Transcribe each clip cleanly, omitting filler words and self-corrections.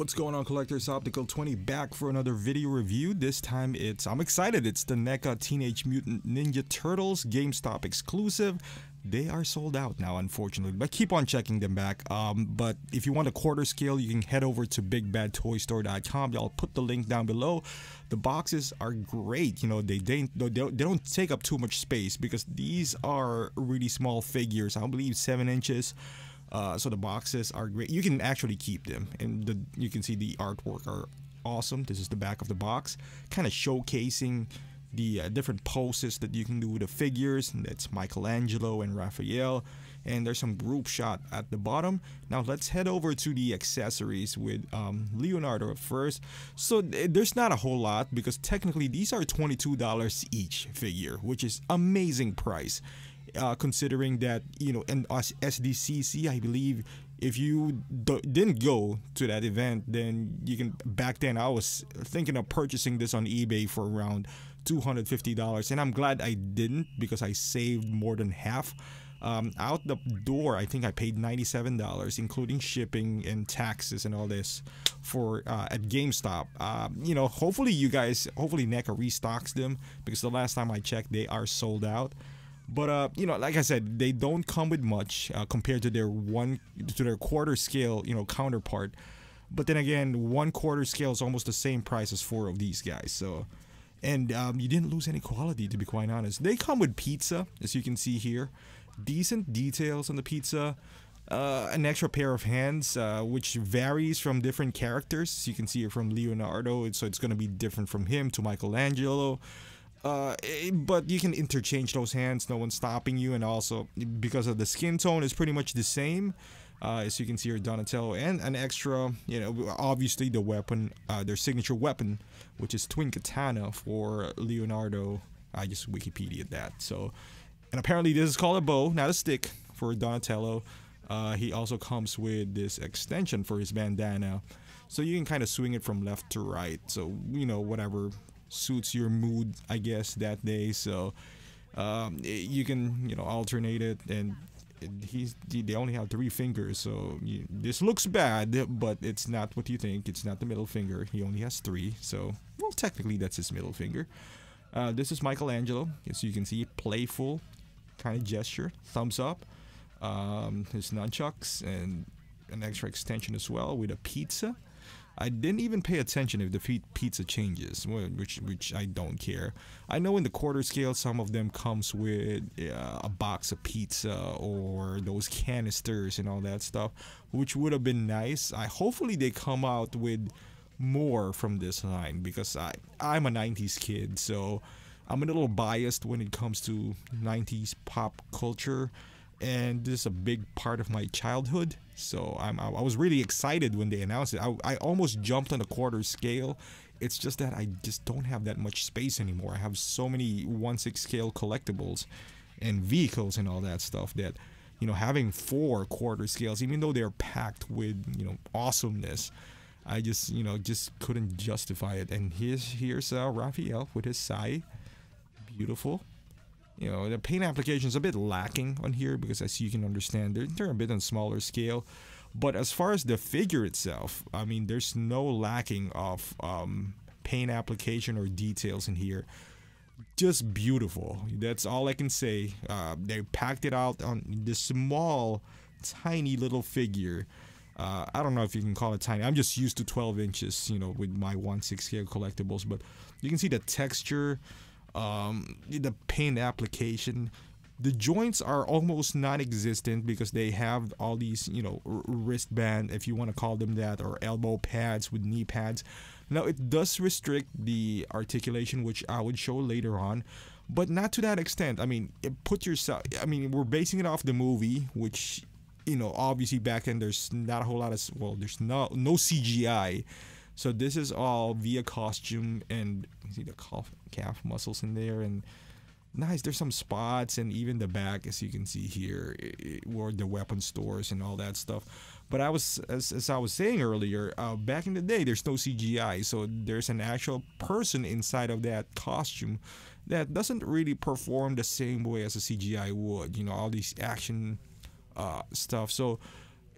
What's going on, collectors? Optical 20 back for another video review. This time I'm excited. It's the NECA Teenage Mutant Ninja Turtles GameStop exclusive. They are sold out now, unfortunately, but keep on checking them back. But if you want a quarter scale, you can head over to BigBadToyStore.com. I'll put the link down below. The boxes are great. You know, they don't take up too much space because these are really small figures. I believe 7 inches. So the boxes are great. You can actually keep them, and you can see the artwork are awesome. This is the back of the box, kind of showcasing the different poses that you can do with the figures. And that's Michelangelo and Raphael, and there's some group shot at the bottom. Now let's head over to the accessories with Leonardo first. So there's not a whole lot because technically these are $22 each figure, which is amazing price. Considering that, you know, and SDCC, I believe, if you didn't go to that event, then you can. Back then, I was thinking of purchasing this on eBay for around $250, and I'm glad I didn't because I saved more than half. Out the door, I think I paid $97, including shipping and taxes and all this, for at GameStop. You know, hopefully NECA restocks them because the last time I checked, they are sold out. But you know, like I said, they don't come with much compared to their quarter scale, you know, counterpart. But then again, one quarter scale is almost the same price as 4 of these guys. So, and you didn't lose any quality, to be quite honest. They come with pizza, as you can see here. Decent details on the pizza. An extra pair of hands, which varies from different characters. You can see it from Leonardo, so it's going to be different from him to Michelangelo. But you can interchange those hands, no one's stopping you, and also because of the skin tone is pretty much the same, as you can see here, Donatello, and an extra, you know, obviously the weapon, their signature weapon, which is twin katana for Leonardo. I just Wikipedia'd that. So, and apparently this is called a bow, not a stick, for Donatello. He also comes with this extension for his bandana, so you can kind of swing it from left to right, so, you know, whatever suits your mood, I guess, that day. So you can, you know, alternate it, and they only have 3 fingers, so this looks bad, but it's not what you think. It's not the middle finger. He only has 3, so, well, technically that's his middle finger. This is Michelangelo, as you can see, playful kind of gesture, thumbs up, his nunchucks, and an extra extension as well with a pizza. I didn't even pay attention if the pizza changes, which I don't care. I know in the quarter scale, some of them comes with a box of pizza or those canisters and all that stuff, which would have been nice. Hopefully they come out with more from this line because I'm a 90s kid, so I'm a little biased when it comes to 90s pop culture. And this is a big part of my childhood, so I was really excited when they announced it. I almost jumped on a quarter scale. It's just that I just don't have that much space anymore. I have so many 1/6 scale collectibles and vehicles and all that stuff that, you know, having 4 quarter scales, even though they're packed with, you know, awesomeness, I just, you know, just couldn't justify it. And here's Raphael with his sai, beautiful. You know, the paint application is a bit lacking on here because, as you can understand, they're a bit on smaller scale. But as far as the figure itself, I mean, there's no lacking of paint application or details in here. Just beautiful. That's all I can say. They packed it out on this small, tiny little figure. I don't know if you can call it tiny. I'm just used to 12 inches, you know, with my 1/6 scale collectibles. But you can see the texture. The paint application, the joints are almost non-existent because they have all these, you know, wristband, if you want to call them that, or elbow pads with knee pads. Now it does restrict the articulation, which I would show later on, but not to that extent. I mean, we're basing it off the movie, which, you know, obviously back then there's not a whole lot of, well, there's no CGI. So this is all via costume, and you see the calf muscles in there, and nice, there's some spots, and even the back, as you can see here, where the weapon stores and all that stuff. But I was, as I was saying earlier, back in the day, there's no CGI, so there's an actual person inside of that costume that doesn't really perform the same way as a CGI would, you know, all these action stuff. So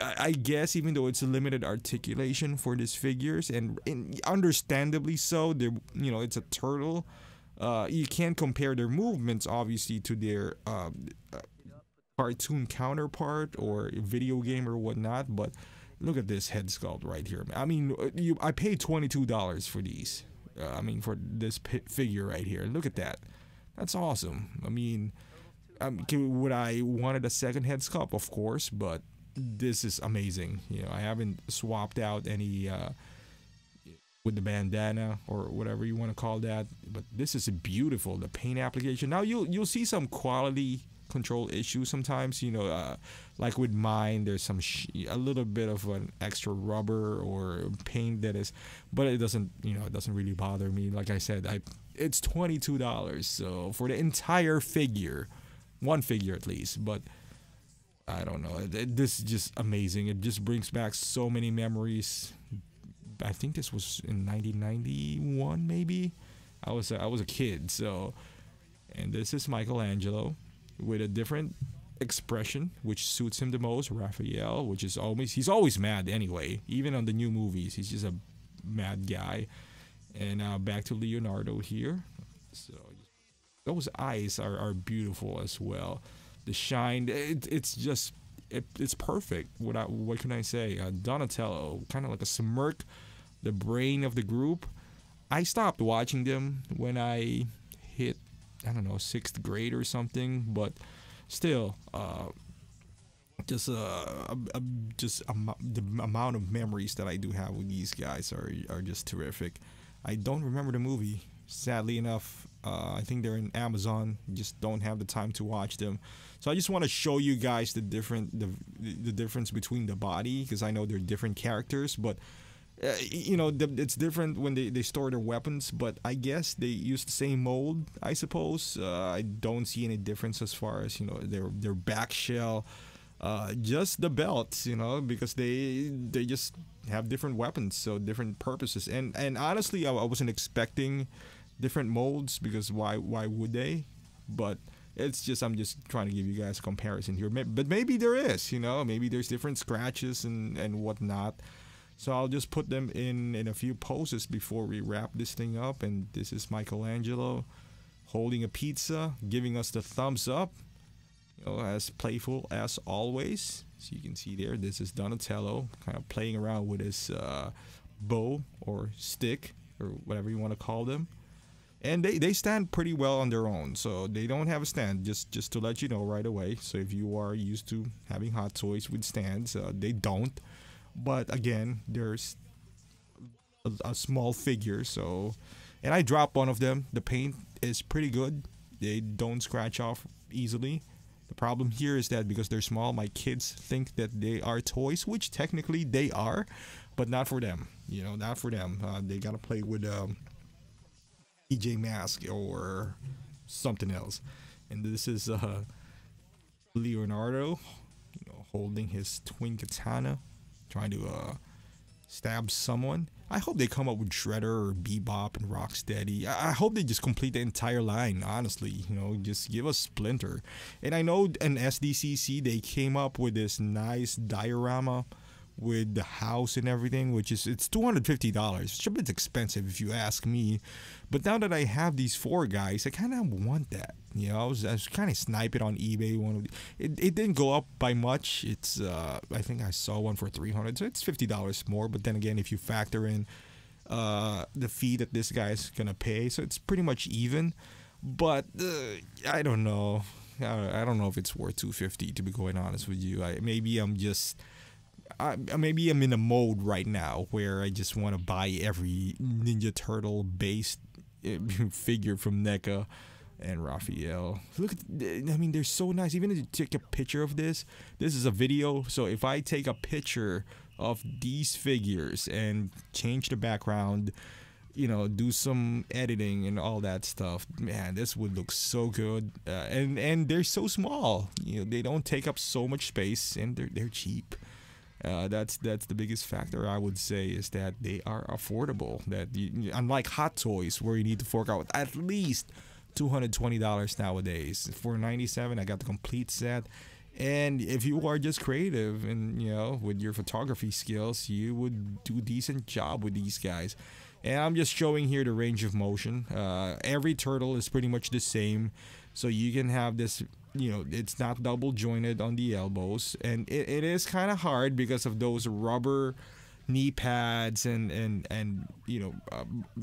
I guess even though it's a limited articulation for these figures, and understandably so, they're, you know, it's a turtle. You can't compare their movements obviously to their cartoon counterpart or video game or whatnot, but look at this head sculpt right here. I mean, I paid $22 for these. I mean, for this figure right here. Look at that. That's awesome. I mean, would I wanted a second head sculpt? Of course, but this is amazing. You know, I haven't swapped out any with the bandana or whatever you want to call that, but this is beautiful. The paint application. Now you'll see some quality control issues sometimes, you know, like with mine, there's some a little bit of an extra rubber or paint that is, but it doesn't, you know, it doesn't really bother me. Like I said, it's $22, so for the entire figure, one figure at least, but I don't know, this is just amazing. It just brings back so many memories. I think this was in 1991 maybe. I was a kid, so, and this is Michelangelo with a different expression which suits him the most. Raphael, which is always, he's always mad anyway, even on the new movies, he's just a mad guy. And back to Leonardo here. So those eyes are beautiful as well. The shine, it's perfect. What can I say? Donatello, kind of like a smirk, the brain of the group. I stopped watching them when I hit, I don't know, 6th grade or something, but still, the amount of memories that I do have with these guys are just terrific. I don't remember the movie, sadly enough. I think they're in Amazon. Just don't have the time to watch them. So I just want to show you guys the difference between the body, because I know they're different characters, but you know, it's different when they store their weapons, but I guess they use the same mold, I suppose. I don't see any difference as far as, you know, their back shell, just the belts, you know, because they just have different weapons, so different purposes. And honestly, I wasn't expecting different molds, because why would they? But it's just, I'm just trying to give you guys a comparison here. But maybe there is, you know, maybe there's different scratches and whatnot. So I'll just put them in a few poses before we wrap this thing up. And this is Michelangelo holding a pizza, giving us the thumbs up, you know, as playful as always. So you can see there, this is Donatello kind of playing around with his bow or stick or whatever you want to call them. And they stand pretty well on their own, so they don't have a stand, just to let you know right away. So if you are used to having Hot Toys with stands, they don't. But again, there's a small figure, so, and I dropped one of them. The paint is pretty good. They don't scratch off easily. The problem here is that because they're small, my kids think that they are toys, which technically they are, but not for them, you know, not for them. They gotta play with PJ Mask or something else. And this is Leonardo, you know, holding his twin katana, trying to stab someone. I hope they come up with Shredder or Bebop and Rocksteady. I hope they just complete the entire line, honestly. You know, just give us Splinter. And I know in SDCC, they came up with this nice diorama with the house and everything, which is, it's $250. It's a bit expensive if you ask me. But now that I have these four guys, I kind of want that. You know, I was kind of sniping on eBay. It didn't go up by much. It's I think I saw one for $300, so it's $50 more. But then again, if you factor in the fee that this guy's gonna pay, so it's pretty much even. But I don't know. I don't know if it's worth $250, to be quite honest with you. Maybe I'm in a mode right now where I just want to buy every Ninja Turtle based figure from NECA and Raphael. Look, I mean, they're so nice. Even if you take a picture of this, this is a video, so if I take a picture of these figures and change the background, you know, do some editing and all that stuff, man, this would look so good. And they're so small, you know, they don't take up so much space, and they're cheap. That's the biggest factor, I would say, is that they are affordable. That unlike Hot Toys, where you need to fork out at least $220 nowadays. For $97, I got the complete set, And if you are just creative and, you know, with your photography skills, you would do a decent job with these guys. And I'm just showing here the range of motion. Every turtle is pretty much the same. So you can have this, you know, it's not double jointed on the elbows. And it is kind of hard because of those rubber knee pads and you know,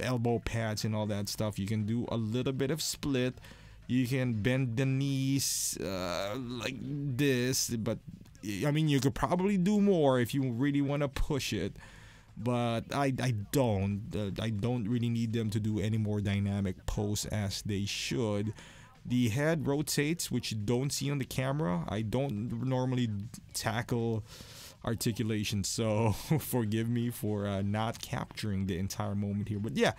elbow pads and all that stuff. You can do a little bit of split. You can bend the knees like this, but I mean, you could probably do more if you really want to push it. But I don't really need them to do any more dynamic pose as they should. The head rotates, which you don't see on the camera. I don't normally tackle articulation, so forgive me for not capturing the entire moment here. But yeah.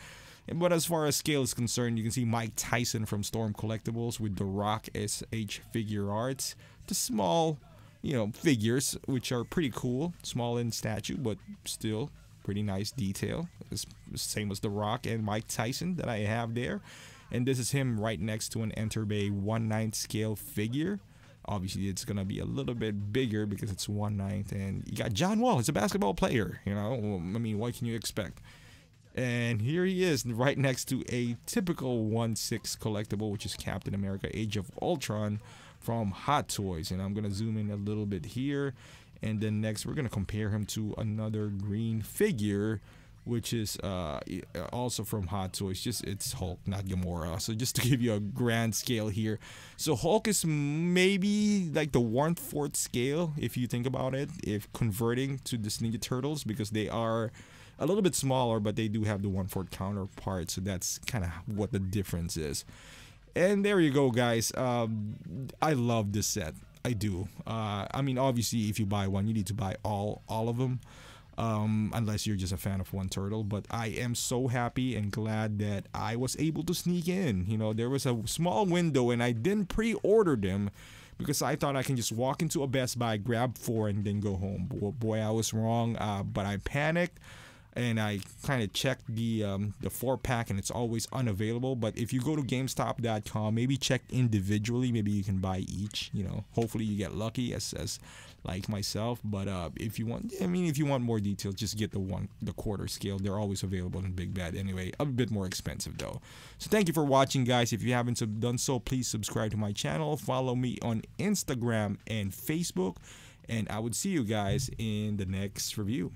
But as far as scale is concerned, you can see Mike Tyson from Storm Collectibles with the Rock SH figure arts. The small, you know, figures, which are pretty cool. Small in statue, but still pretty nice detail. It's same as the Rock and Mike Tyson that I have there. And this is him right next to an Enterbay 1/9 scale figure. Obviously, it's going to be a little bit bigger because it's 1/9. And you got John Wall. He's a basketball player, you know. I mean, what can you expect? And here he is right next to a typical 1/6 collectible, which is Captain America Age of Ultron from Hot Toys. And I'm going to zoom in a little bit here. And then next, we're going to compare him to another green figure, which is also from Hot Toys. Just it's Hulk, not Gamora. So just to give you a grand scale here. So Hulk is maybe like the 1/4 scale, if you think about it, if converting to the Ninja Turtles, because they are a little bit smaller, but they do have the 1/4 counterpart, so that's kind of what the difference is. And there you go, guys. I love this set. I do. I mean, obviously, if you buy one, you need to buy all of them, unless you're just a fan of one turtle. But I am so happy and glad that I was able to sneak in. You know, there was a small window, and I didn't pre-order them, because I thought I can just walk into a Best Buy, grab 4, and then go home. Boy, I was wrong, but I panicked. And I kind of checked the 4-pack, and it's always unavailable. But if you go to GameStop.com, maybe check individually. Maybe you can buy each. You know, hopefully you get lucky, as like myself. But if you want, I mean, if you want more details, just get the 1/4 scale. They're always available in Big Bad anyway. A bit more expensive though. So thank you for watching, guys. If you haven't done so, please subscribe to my channel. Follow me on Instagram and Facebook, and I would see you guys in the next review.